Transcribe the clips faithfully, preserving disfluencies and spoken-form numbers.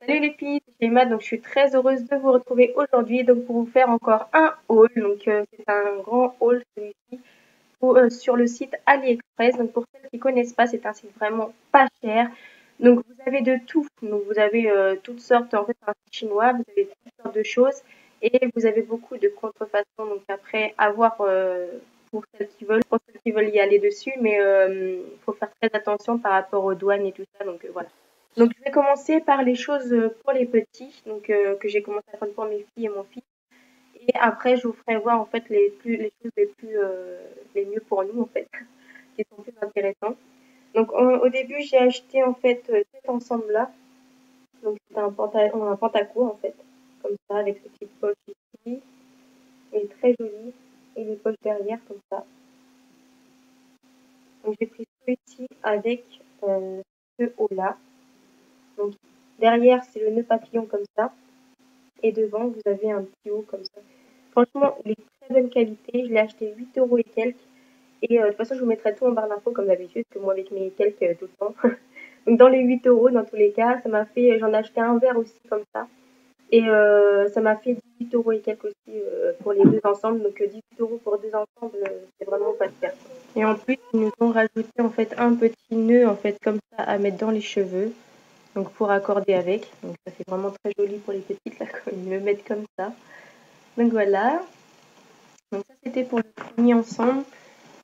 Salut les filles, c'est Emma, donc je suis très heureuse de vous retrouver aujourd'hui donc pour vous faire encore un haul. Donc euh, c'est un grand haul celui-ci euh, sur le site AliExpress. Donc pour celles qui ne connaissent pas, c'est un site vraiment pas cher. Donc vous avez de tout. Donc vous avez euh, toutes sortes, en fait c'est un site chinois, vous avez toutes sortes de choses et vous avez beaucoup de contrefaçons. Donc après avoir euh, pour celles qui veulent, pour celles qui veulent y aller dessus, mais euh, faut faire très attention par rapport aux douanes et tout ça. Donc euh, voilà. Donc je vais commencer par les choses pour les petits, donc euh, que j'ai commencé à prendre pour mes filles et mon fils. Et après je vous ferai voir en fait les plus les choses les plus euh, les mieux pour nous en fait, qui sont plus intéressants. Donc on, au début j'ai acheté en fait cet ensemble là. Donc c'est un, panta, un pantacourt en fait, comme ça avec cette petite poche ici. Il est très joli et les poches derrière comme ça. Donc j'ai pris celui-ci avec euh, ce haut là. Donc derrière c'est le nœud papillon comme ça et devant vous avez un petit haut comme ça. Franchement il est de très bonne qualité, je l'ai acheté huit euros et quelques et euh, de toute façon je vous mettrai tout en barre d'infos comme d'habitude que moi avec mes quelques euh, tout le temps. Donc dans les huit euros dans tous les cas ça m'a fait, j'en ai acheté un vert aussi comme ça et euh, ça m'a fait dix-huit euros et quelques aussi euh, pour les deux ensembles, donc euh, dix-huit euros pour deux ensembles euh, c'est vraiment pas cher. Et en plus ils nous ont rajouté en fait un petit nœud en fait comme ça à mettre dans les cheveux. Donc pour accorder avec, donc ça fait vraiment très joli pour les petites là, quand ils le mettent comme ça. Donc voilà. Donc ça c'était pour le premier ensemble.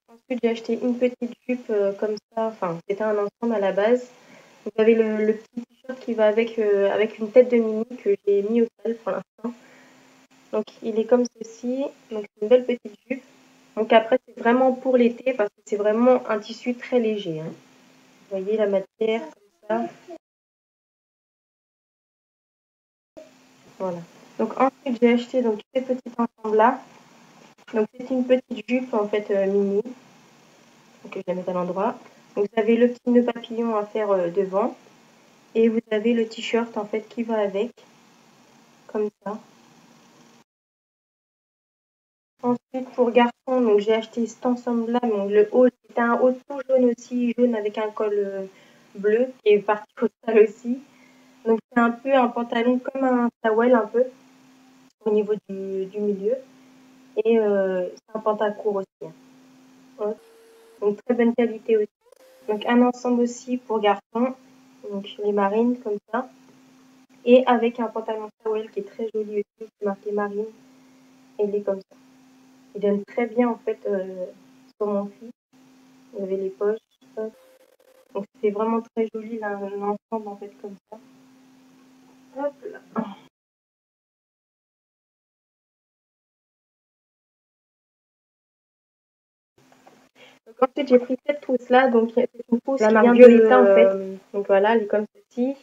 Ensuite j'ai acheté une petite jupe euh, comme ça, enfin c'était un ensemble à la base. Vous avez le, le petit t-shirt qui va avec, euh, avec une tête de Minnie que j'ai mis au sol pour l'instant. Donc il est comme ceci, donc c'est une belle petite jupe. Donc après c'est vraiment pour l'été parce que c'est vraiment un tissu très léger. Hein. Vous voyez la matière comme ça. Voilà. Donc ensuite j'ai acheté donc ces petits ensembles là. Donc c'est une petite jupe en fait euh, mini. Donc je la mets à l'endroit. Donc vous avez le petit nœud papillon à faire euh, devant et vous avez le t-shirt en fait qui va avec comme ça. Ensuite pour garçon donc j'ai acheté cet ensemble là. Donc le haut c'est un haut tout jaune aussi, jaune avec un col euh, bleu qui est parti au sol aussi. Donc c'est un peu un pantalon comme un towel un peu au niveau du, du milieu et euh, c'est un pantacourt aussi. Ouais. Donc très bonne qualité aussi. Donc un ensemble aussi pour garçons, donc les marines comme ça et avec un pantalon towel qui est très joli aussi, c'est marqué marine et il est comme ça. Il donne très bien en fait euh, sur mon fils. Vous avez les poches. Donc c'est vraiment très joli l'ensemble en fait comme ça. Hop là. Donc ensuite j'ai pris cette trousse là, donc c'est une trousse qui vient de VIOLETTA en fait. Donc voilà, elle est comme ceci.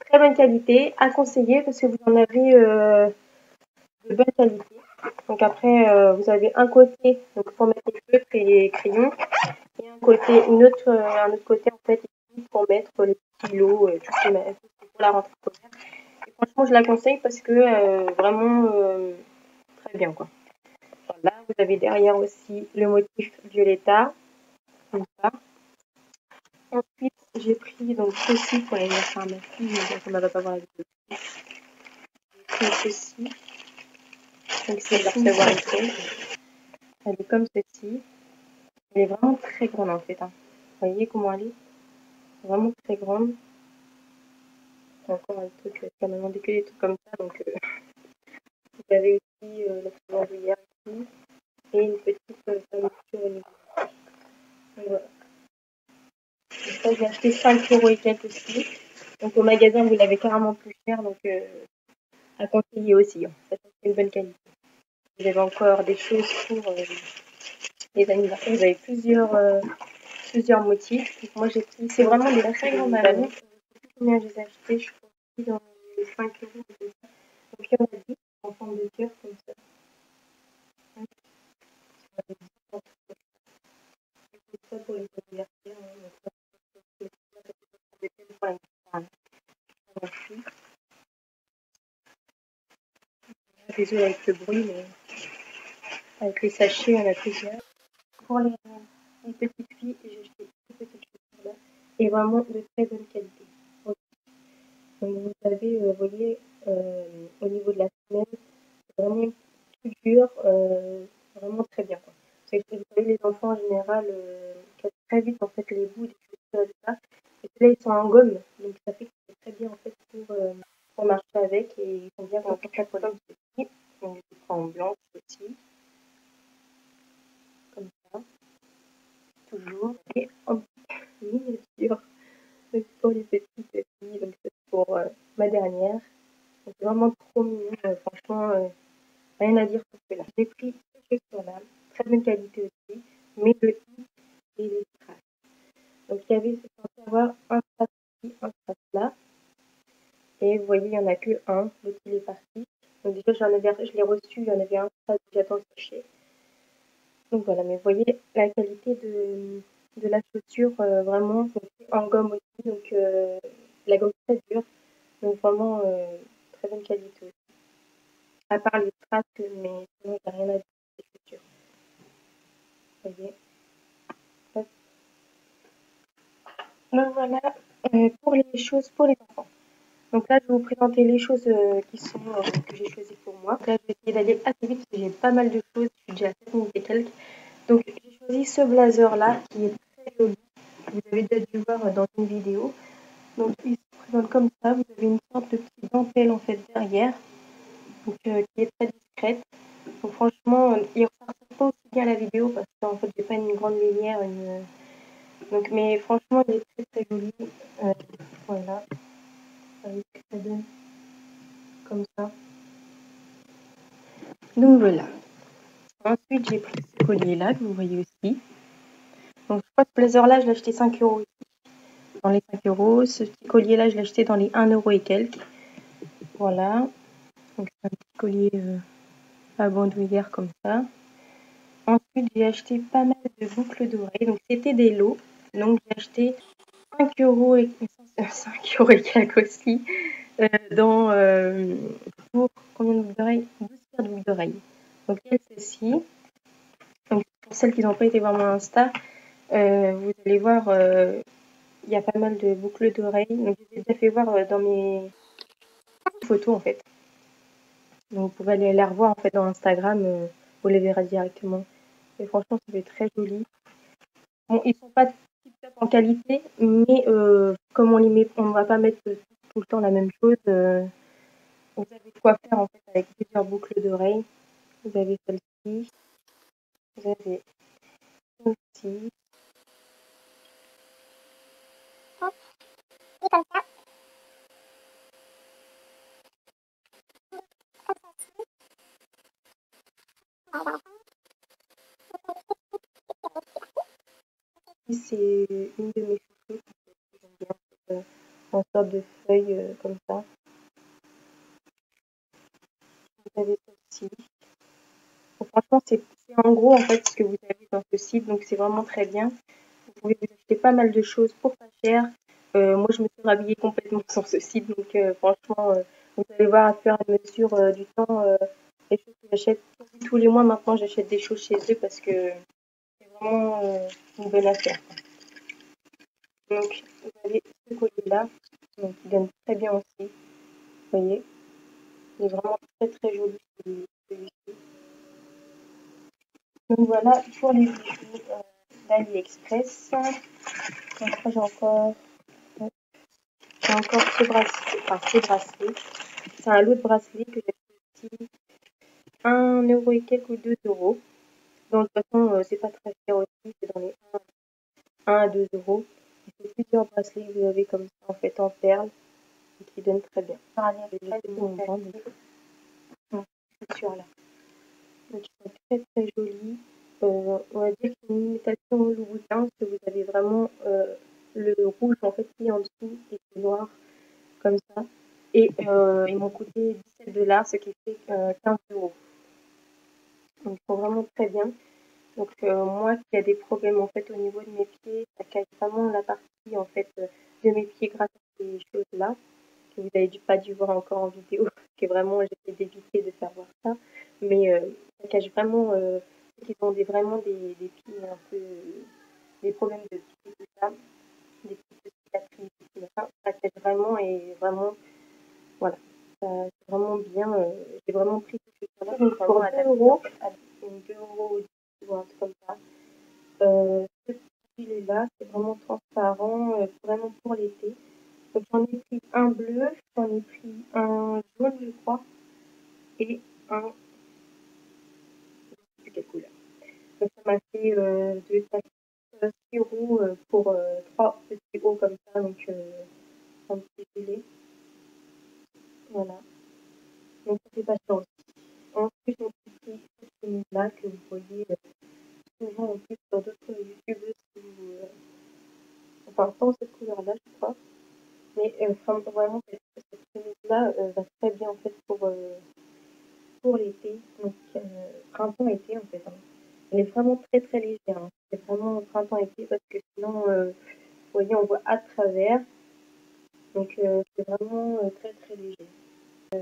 Très bonne qualité, à conseiller parce que vous en avez euh, de bonne qualité. Donc après euh, vous avez un côté donc pour mettre les feutres et les crayons et un côté, une autre, euh, un autre côté en fait pour mettre les petits lots, euh, tout ce qui est pour la rentrée scolaire. Franchement, je la conseille parce que euh, vraiment euh, très bien quoi. Voilà, vous avez derrière aussi le motif VIOLETTA. Comme ça. Ensuite, j'ai pris donc ceci pour aller faire ma fille, mais on ne va pas voir la vidéo. J'ai pris ceci. Donc c'est la recevoir ici. Elle est comme ceci. Elle est vraiment très grande en fait. Hein. Vous voyez comment elle est? Vraiment très grande. Encore un truc, ça m'a demandé que des trucs comme ça, donc euh, vous avez aussi euh, la bandoulière ici et une petite euh, fermeture au niveau. Donc voilà. Donc ça, j'ai acheté cinq euros et quelques aussi. Donc au magasin, vous l'avez carrément plus cher, donc euh, à conseiller aussi. Hein. Ça, c'est une bonne qualité. Vous avez encore des choses pour euh, les anniversaires, vous avez plusieurs, euh, plusieurs motifs. Donc, moi, j'ai pris, c'est vraiment des très grands ballons. Combien je les ai achetés, je crois aussi dans les cinq euros. Donc il y en a dix en forme de cœur comme ça. C'est ça pour les anniversaires. Désolée avec le bruit, mais avec les sachets, on a plusieurs. Pour les, les petites filles, j'ai acheté des petites choses là. Et vraiment de très bonne qualité. vous avez, vous voyez, euh, au niveau de la semaine, c'est vraiment tout dur, euh, vraiment très bien, quoi. C'est que vous voyez, les enfants, en général, euh, cassent très vite, en fait, les bouts, des choses comme ça. Et là, ils sont en gomme, donc ça fait que c'est très bien, en fait, pour, euh, pour marcher avec, et ils sont bien dans toute la production. Donc, je prends en blanche aussi. Comme ça. Toujours. Et en miniature. Donc, pour les petites filles, donc c'est pour euh, ma dernière. Donc, vraiment trop mignon. Euh, franchement, euh, rien à dire pour cela. J'ai pris ce chaussure-là. Très bonne qualité aussi. Mais le i et le strass. Donc, il y avait censé avoir un strass ici, un strass là. Et vous voyez, il n'y en a que un. L'autre, il est parti. Donc déjà, j'en avais, je l'ai reçu, il y en avait un strass déjà dans le sachet. Donc voilà, mais vous voyez la qualité de, de la chaussure, euh, vraiment, en gomme aussi, donc euh, la gomme très dure, donc vraiment euh, très bonne qualité aussi. À part les strass, mais sinon, j'ai rien à dire sur les chaussures. Vous voyez. Hop. Donc voilà, euh, pour les choses pour les enfants. Donc là, je vais vous présenter les choses euh, qui sont, euh, que j'ai choisies pour moi. Là, je vais essayer d'aller assez vite parce que j'ai pas mal de choses. Je suis déjà à sept minutes et quelques. Donc, j'ai choisi ce blazer-là qui est très joli. Vous avez déjà dû voir euh, dans une vidéo. Donc, il se présente comme ça. Vous avez une sorte de petite dentelle, en fait, derrière. Donc, euh, qui est très discrète. Donc, franchement, euh, il ne ressort pas aussi bien à la vidéo parce qu'en fait, j'ai pas une grande lumière. Une... Donc, mais franchement, il est très, très joli. Euh, voilà. Comme ça. Donc voilà. Ensuite, j'ai pris ce collier là que vous voyez aussi. Donc je crois que ce blazer là, je l'ai acheté cinq euros ici. Dans les cinq euros. Ce petit collier là, je l'ai acheté dans les un euro et quelques. Voilà. Donc c'est un petit collier euh, à bandoulière comme ça. Ensuite, j'ai acheté pas mal de boucles d'oreilles. Donc c'était des lots. Donc j'ai acheté cinq euros et cinq euros et quelques aussi euh, dans euh, pour combien de boucles d'oreilles, douze paires de boucles d'oreilles. Donc il y a celle-ci. Donc pour celles qui n'ont pas été voir mon Insta, euh, vous allez voir, il euh, y a pas mal de boucles d'oreilles. Donc je les ai déjà fait voir euh, dans mes photos en fait. Donc vous pouvez aller la revoir en fait dans Instagram, euh, vous les verrez directement. Et franchement, ça fait très joli. Bon, ils sont pas en qualité, mais euh, comme on les met, on ne va pas mettre tout le temps la même chose. Euh, vous avez quoi faire en fait avec plusieurs boucles d'oreilles. Vous avez celle-ci, vous avez celle-ci. Hop, et comme ça. C'est une de mes chaussures que j'aime bien, euh, en sorte de feuille euh, comme ça. Vous avez celle-ci. Bon, franchement, c'est en gros en fait ce que vous avez dans ce site, donc c'est vraiment très bien. Vous pouvez vous acheter pas mal de choses pour pas cher. Euh, moi, je me suis rhabillée complètement sur ce site, donc euh, franchement, euh, vous allez voir à faire la mesure euh, du temps euh, les choses que j'achète tous les mois. Maintenant, j'achète des choses chez eux parce que Euh, une bonne affaire. Donc vous avez ce collier là, donc il donne très bien aussi. Vous voyez, il est vraiment très très joli celui-ci. Donc voilà pour les bijoux euh, d'AliExpress. J'ai encore, j'ai encore ce bracelet, enfin ce bracelet. C'est un lot de bracelets que j'ai acheté un euro et quelques ou deux euros. Donc, de toute façon, euh, c'est pas très cher aussi, c'est dans les un à deux euros. C'est plusieurs bracelets que vous avez comme ça, en fait, en perles, et qui donnent très bien. Ah, là, là, c'est bon, bon, sûr, là. Donc, ils sont très très jolis. Euh, on va dire que c'est une imitation au Louboutin, parce que vous avez vraiment euh, le rouge, en fait, qui est en dessous, et le noir, comme ça. Et euh, ils m'ont coûté dix-sept dollars, ce qui fait euh, quinze euros. Donc ils sont vraiment très bien. Donc euh, moi qui a des problèmes en fait au niveau de mes pieds, ça cache vraiment la partie en fait de mes pieds grâce à ces choses là que vous n'avez dû, pas dû voir encore en vidéo parce que vraiment j'essaie d'éviter de faire voir ça, mais euh, ça cache vraiment euh, qu'ils ont des, vraiment des, des pieds un peu euh, des problèmes de pieds, tout ça, des petites cicatrices, tout ça, ça cache vraiment et vraiment Voilà, euh, c'est vraiment bien. Euh, j'ai vraiment pris ce truc-là. Donc, pour vraiment deux euros, à deux euros ou un truc comme ça. Euh, ce filet-là, c'est vraiment transparent, euh, vraiment pour l'été. Donc, j'en ai pris un bleu, j'en ai pris un jaune, je crois, et un. Je sais plus quelle couleur. Donc, ça m'a fait euh, deux sacs. six euros pour euh, trois petits hauts comme ça, donc euh, un petit filet. Voilà. Donc ça fait pas cher aussi. Ensuite, j'ai pris cette chemise là que vous voyez souvent en plus sur d'autres youtubeuses qui vous. Euh, enfin, pas cette couleur là, je crois. Mais euh, enfin, vraiment, cette chemise là euh, va très bien en fait pour, euh, pour l'été. Donc, euh, printemps-été en fait. Hein. Elle est vraiment très très légère. Hein. C'est vraiment printemps-été parce que sinon, euh, vous voyez, on voit à travers. Donc, euh, c'est vraiment euh, très très léger. Euh,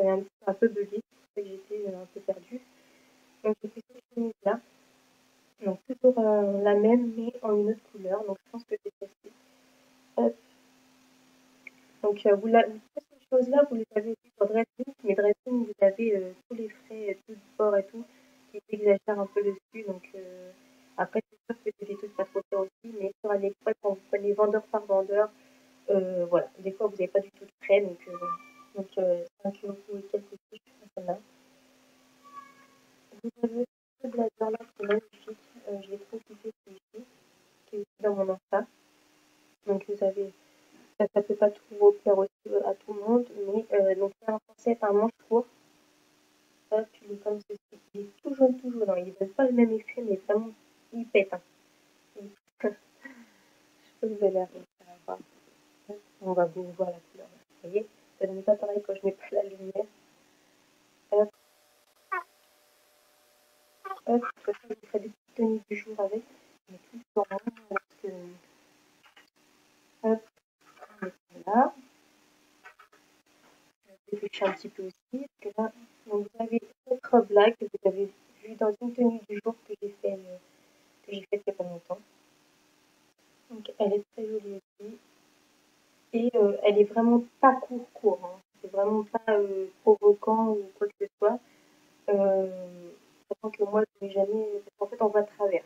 je suis un, un peu buggée, c'est pour ça que j'étais euh, un peu perdue. Donc, j'ai pris cette chemise-là. Donc, toujours euh, la même, mais en une autre couleur. Donc, je pense que c'est celle-ci. Hop. Donc, euh, vous la... toutes ces choses-là, vous les avez aussi sur Dressing. Mais Dressing, vous avez euh, tous les frais, tout le port et tout. Ils exagèrent un peu dessus, donc euh, après c'est sûr que c'est des trucs pas trop cher aussi, mais sur AliExpress, quand vous prenez vendeur par vendeur, euh, voilà, des fois vous n'avez pas du tout de frais, donc, euh, donc euh, cinq euros et quelques touches, ça là. Vous avez ce blazer là qui est magnifique, euh, je l'ai trop kiffé celui-ci, qui est aussi dans mon Insta. Donc vous avez, ça ne peut pas trop plaire aussi à tout le monde, mais euh, donc c'est un concept, un manche court. Hop, il est comme ceci. Il est tout jaune, tout jaune. Ils ne donnent pas le même effet, mais vraiment, il pète. Hein. Je peux vous aller voir. On va vous voir la couleur. Vous voyez, ça ne donne pas pareil quand je mets pas la lumière. Hop. Hop, de toute façon, je ferai des petites tenues du jour avec. Mais tout le temps, parce que... Hop, on met ça là. Je vais pêcher un petit peu aussi, parce que là... Donc vous avez cette robe là que vous avez vue dans une tenue du jour que j'ai faite euh, que j'ai faite il n'y a pas longtemps. Donc elle est très jolie aussi. Et euh, elle est vraiment pas court court. Hein. C'est vraiment pas euh, provoquant ou quoi que ce soit. Euh, sachant que moi je mets jamais. En fait on va à travers.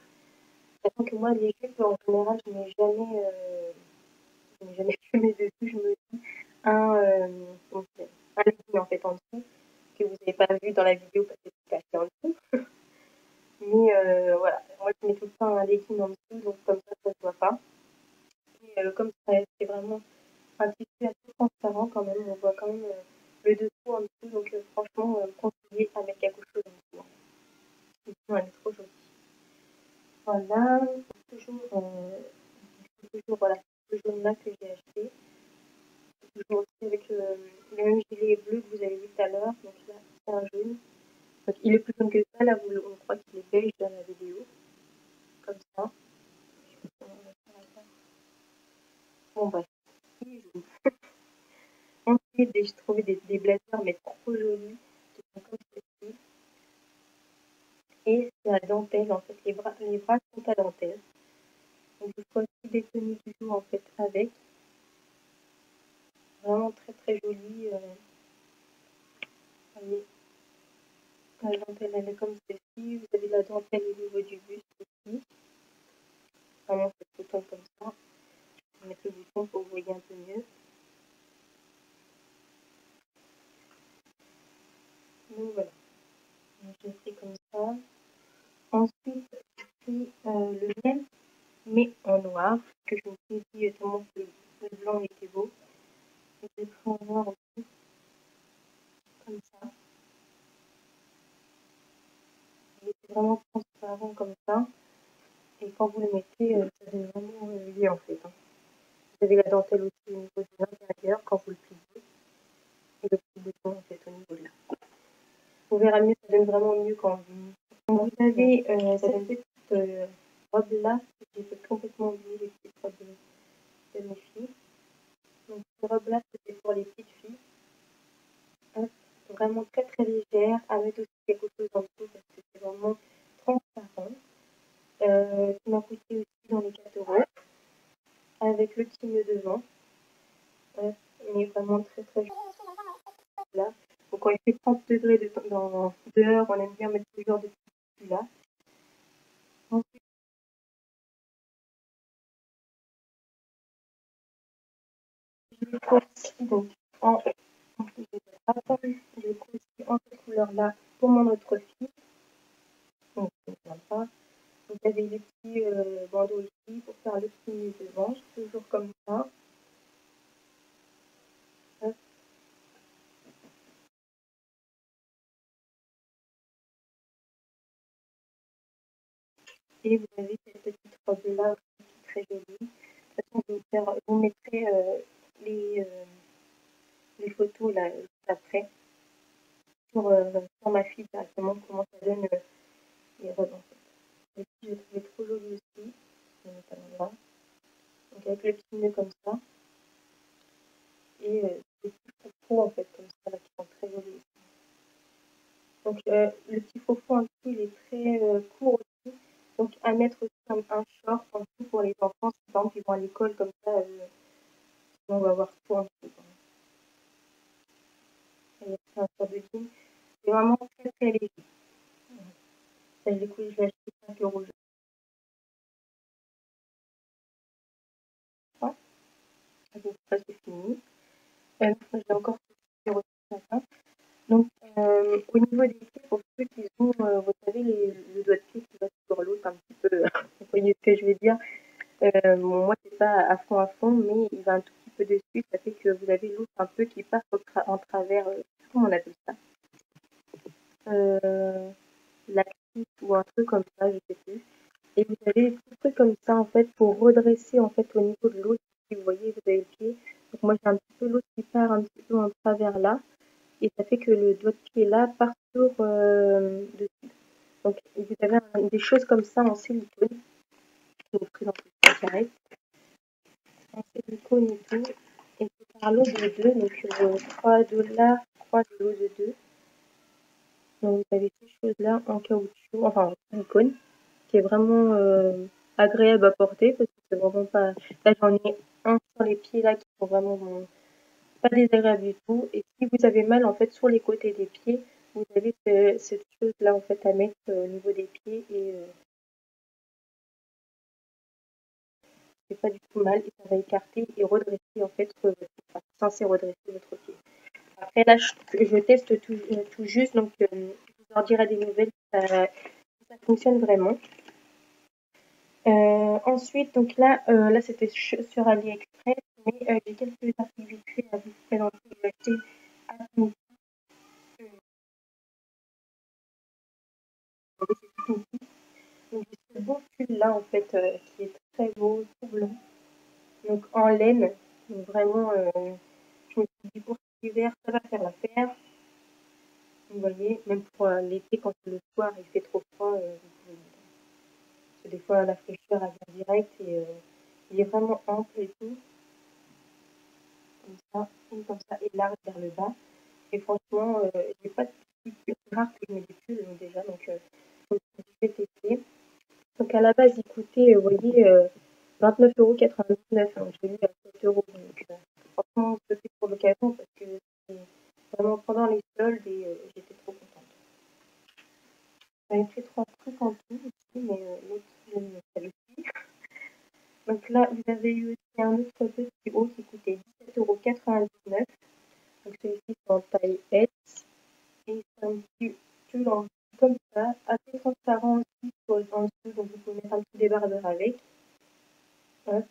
Sachant que moi les jupes en général je mets jamais euh, je mets jamais fumé dessus, je me dis un euh, un legging en fait en dessous. Que vous n'avez pas vu dans la vidéo parce que c'est caché en dessous. Mais euh, voilà, moi je mets tout le temps un legging en dessous, donc comme ça, ça ne se voit pas. Et euh, comme ça, c'est vraiment un tissu assez transparent quand même, on voit quand même euh, le dessous en dessous, donc euh, franchement, euh, conseillez à mettre quelque chose en dessous. Et sinon, elle est trop jolie. Voilà, toujours, euh, toujours voilà, ce jaune-là que j'ai acheté. Toujours aussi avec euh, le même gilet bleu que vous avez vu tout à l'heure, donc là c'est un jaune. Donc il est plus jaune que ça, là vous, on croit qu'il est beige dans la vidéo. Comme ça. Je sais pas si on va faire la table. Bon bref, il est jaune. Ensuite j'ai trouvé des, des blazers mais trop jolis, qui sont comme ceci. Et c'est à dentelle, en fait les bras, les bras sont à dentelle. Donc je ferai aussi des tenues du jour en fait avec. Vraiment très très jolie. Euh, voyez. La dentelle elle est comme ceci. Vous avez la dentelle au niveau du buste aussi. Vraiment ce bouton comme ça. Je vais mettre le bouton pour que vous voyez un peu mieux. Donc voilà. Donc, je l'ai pris comme ça. Ensuite, j'ai pris euh, le même, mais en noir. Que je me suis dit tellement que le blanc était beau. Je vais prendre en noir aussi, comme ça. Il est vraiment transparent comme ça. Et quand vous le mettez, euh, ça devient vraiment euh, lié en fait. Hein. Vous avez la dentelle aussi au niveau de l'intérieur quand vous le pliez. Et le petit bouton en fait au niveau de là. On verra mieux, ça donne vraiment mieux quand vous, vous avez euh, cette petite euh, robe là. J'ai complètement oublié les petites robes de, de mes filles. Donc cette robe là c'était pour les petites filles. Hop, vraiment très très légère, à mettre aussi quelque chose en dessous parce que c'est vraiment transparent. Euh, qui m'a coûté aussi dans les quatre euros. Avec le petit nœud devant. Hop, Il est vraiment très très joli. Là. Donc quand il fait trente degrés de, dans dehors, on aime bien mettre ce genre de petits là. Ensuite, je le prends aussi donc, en, je le prends aussi en cette couleur là pour mon autre fille. Donc c'est sympa. Vous avez des petits euh, bandeaux ici pour faire le petit devant, toujours comme ça. Et vous avez cette petite robe là qui est très jolie. De toute façon, je vais vous, faire, vous mettrez euh, les, euh, les photos là après sur, euh, sur ma fille directement comment ça donne euh, les robes en fait. Et puis, je l'ai trouvé trop jolie aussi. Je vais mettre là. Donc avec le petit nœud comme ça. Et euh, le petit faux faux en fait comme ça là, qui sont très jolis aussi. Donc euh, le petit faux faux en dessous il est très euh, court. Donc à mettre aussi comme un short en dessous pour les enfants, qui par exemple ils vont à l'école comme ça, euh, on va avoir tout en dessous. Et c'est un short de jean, c'est vraiment très très léger. Ça du coup je l'ai acheté cinq euros. Voilà, donc ça c'est fini. Euh, je l'ai encore fait cinq euros ce matin. Donc euh, au niveau des pieds, pour ceux qui ont, euh, vous savez, les, le doigt de pied qui va sur l'autre, un petit peu, vous voyez ce que je veux dire. Euh, bon, moi, c'est pas à fond à fond, mais il va un tout petit peu dessus, ça fait que vous avez l'autre un peu qui passe tra en travers, euh, comment on appelle ça, euh, la cuisse ou un truc comme ça, je sais plus. Et vous avez des trucs comme ça en fait pour redresser en fait au niveau de l'autre. Si vous voyez, vous avez le pied. Donc moi, j'ai un petit peu l'autre qui part un petit peu en travers là. Et ça fait que le doigt de pied là part sur euh, dessus. Donc vous avez un, des choses comme ça en silicone. Je vous présente le carré. En silicone et tout. Et c'est par lot de deux. Donc euh, trois dollars, trois lots de deux. Donc vous avez ces choses là en caoutchouc, enfin en silicone. Qui est vraiment euh, agréable à porter. Parce que c'est vraiment pas. Là j'en ai un sur les pieds là qui sont vraiment. Bon, pas désagréable du tout. Et si vous avez mal en fait sur les côtés des pieds, vous avez ce, cette chose là en fait à mettre euh, au niveau des pieds et euh, c'est pas du tout mal et ça va écarter et redresser en fait euh, enfin, censé redresser votre pied. Après là je, je teste tout, tout juste donc euh, je vous en dirai des nouvelles si ça, ça fonctionne vraiment. Euh, ensuite donc là euh, là c'était sur AliExpress. Mais euh, j'ai quelques articles vite à vous présenter que j'ai acheté à Minnie. Donc j'ai ce beau pull là en fait euh, qui est très beau, tout blanc. Donc en laine, donc vraiment euh, je me suis dit pour cet hiver ça va faire l'affaire. Vous voyez, même pour euh, l'été quand le soir il fait trop froid, euh, parce que des fois la fraîcheur elle vient direct et euh, il est vraiment ample et tout. Comme ça, comme ça et large vers le bas. Et franchement, euh, j'ai pas de petits pulls, c'est rare que je mets des pulls donc déjà, donc euh, je vais tester. Donc à la base, il coûtait, vous voyez, euh, vingt-neuf euros quatre-vingt-dix-neuf. Je l'ai eu à sept euros. Donc euh, franchement, je le fais pour l'occasion parce que euh, vraiment pendant les soldes et euh, j'étais trop contente. J'avais pris trois trucs en tout ici, mais euh, l'autre, je l'ai mis celle-ci. Donc là, vous avez eu aussi un autre petit haut qui coûtait dix-sept euros quatre-vingt-dix-neuf. Donc celui-ci c'est en taille S. Et c'est un petit pull en dessous comme ça, assez transparent aussi sur le dessous, donc vous pouvez mettre un petit débardeur avec. Hop.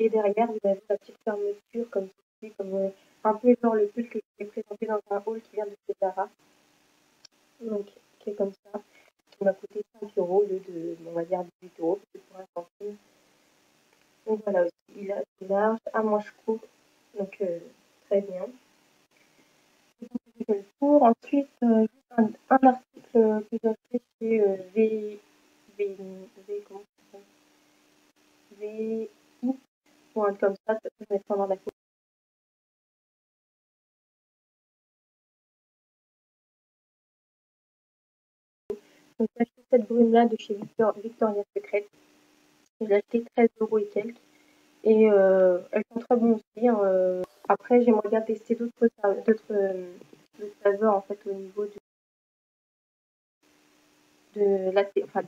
Et derrière, vous avez la petite fermeture comme ceci, comme euh, un peu genre le pull que je vous ai présenté dans un haul qui vient de chez Zara. Donc qui est comme ça, qui m'a coûté cinq euros au lieu de, on va dire, dix-huit euros, parce que pour un centime. Donc voilà, il est assez large, à manche courte, donc euh, très bien. Je le tour. Ensuite, euh, un, un article que j'ai acheté chez euh, v, v, v, comment ça s'appelle V I, ou un comme ça, je vais prendre la courbe. Donc j'ai acheté cette brume-là de chez Victor, Victoria's Secret. Je l'ai acheté treize euros et quelques. Et euh, elles sont très bonnes aussi. Hein. Après, j'aimerais bien tester d'autres saveurs en fait au niveau de, de la thé, enfin,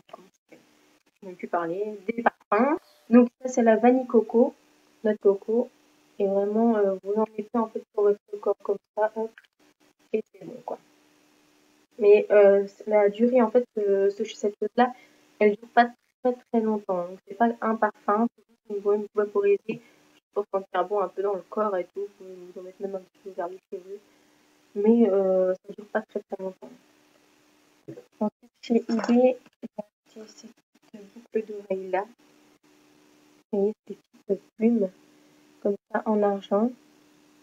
je n'ai plus parlé, des parfums. Donc ça c'est la vanille coco, noix de coco. Et vraiment, euh, vous en mettez en fait sur votre corps comme ça, hop, et c'est bon quoi. Mais euh, la durée en fait, euh, ce, cette chose-là, elle ne dure pas très très longtemps. Donc c'est pas un parfum, c'est une bonne vaporiser pour sentir bon un peu dans le corps et tout. Vous, vous en mettez même un petit peu vers les cheveux. Mais euh, ça ne dure pas très très longtemps. Ensuite, chez eBay, j'ai acheté cette boucle d'oreille là. Vous voyez, ces petites plumes, comme ça, en argent,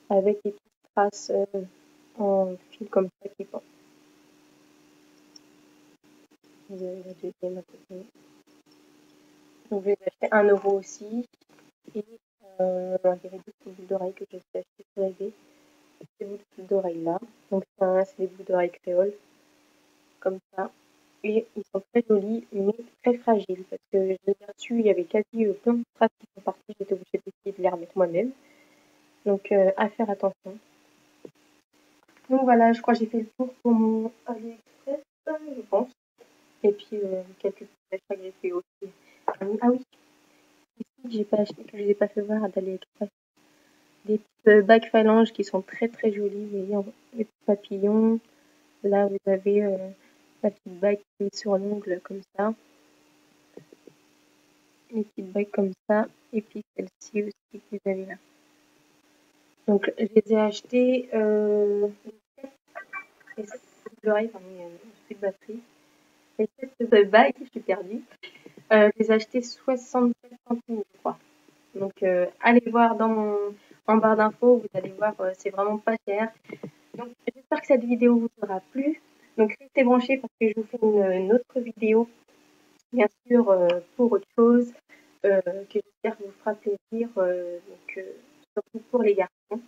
avec des petites traces euh, en fil comme ça qui pend. Vous avez la deuxième à côté. Donc, je les ai achetés un euro aussi. Et euh, on dirait des boucles d'oreilles que j'ai achetées sur eBay. Ces boucles d'oreilles là. Donc, c'est des boucles d'oreilles créoles, comme ça. Et ils sont très jolis, mais très fragiles. Parce que j'ai reçu, il y avait quasi euh, plein de traces qui sont parties. J'étais obligée d'essayer de les remettre moi-même. Donc, euh, à faire attention. Donc, voilà, je crois que j'ai fait le tour pour mon AliExpress, je pense. Et puis, euh, quelques petits achats que j'ai fait aussi. Ah oui, ici, que je ne les ai pas fait voir à d'AliExpress. Des petites bagues phalanges qui sont très très jolies. Vous voyez, les petits papillons. Là, vous avez... Euh, la petite bague qui est sur l'ongle comme ça, les petites bagues comme ça, et puis celle-ci aussi que vous avez là. Donc je les ai achetées euh, les sept d'oreilles, pardon, il y a plus de batterie, les sept bagues, je suis perdue, euh, je les ai achetées soixante-sept centimes je crois. Donc euh, allez voir dans mon en barre d'infos, vous allez voir, euh, c'est vraiment pas cher. Donc j'espère que cette vidéo vous aura plu. Donc restez branchés parce que je vous fais une, une autre vidéo, bien sûr, euh, pour autre chose, euh, que j'espère vous fera plaisir, euh, donc, euh, surtout pour les garçons.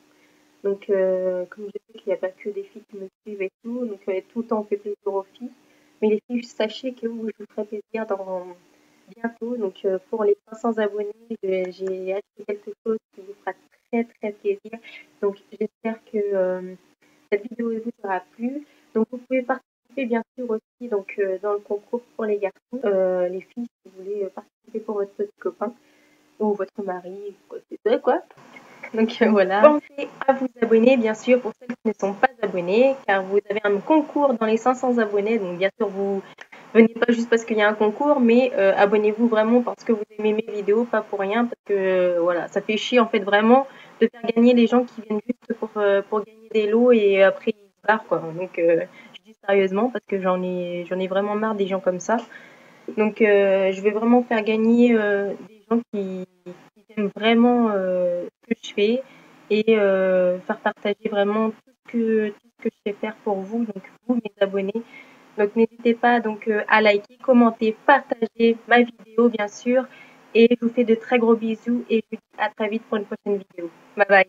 Donc euh, comme je sais qu'il n'y a pas que des filles qui me suivent et tout, donc euh, tout le temps on fait plaisir aux filles. Mais les filles, sachez que vous, je vous ferai plaisir dans, bientôt. Donc euh, pour les cinq cents abonnés, j'ai acheté quelque chose qui vous fera très très plaisir. Donc j'espère que euh, cette vidéo vous aura plu. Donc vous pouvez participer bien sûr aussi donc, euh, dans le concours pour les garçons, euh, les filles si vous voulez participer pour votre petit copain ou votre mari, quoi, c'est ça quoi. Donc euh, voilà, pensez à vous abonner bien sûr pour celles qui ne sont pas abonnées car vous avez un concours dans les cinq cents abonnés. Donc bien sûr vous venez pas juste parce qu'il y a un concours mais euh, abonnez-vous vraiment parce que vous aimez mes vidéos, pas pour rien parce que euh, voilà, ça fait chier en fait vraiment de faire gagner les gens qui viennent juste pour, euh, pour gagner des lots et après quoi. Donc euh, je dis sérieusement parce que j'en ai j'en ai vraiment marre des gens comme ça. Donc euh, je vais vraiment faire gagner euh, des gens qui, qui aiment vraiment euh, ce que je fais et euh, faire partager vraiment tout ce que tout ce que je sais faire pour vous, donc vous mes abonnés. Donc n'hésitez pas donc euh, à liker, commenter, partager ma vidéo bien sûr et je vous fais de très gros bisous et je vous dis à très vite pour une prochaine vidéo. Bye bye.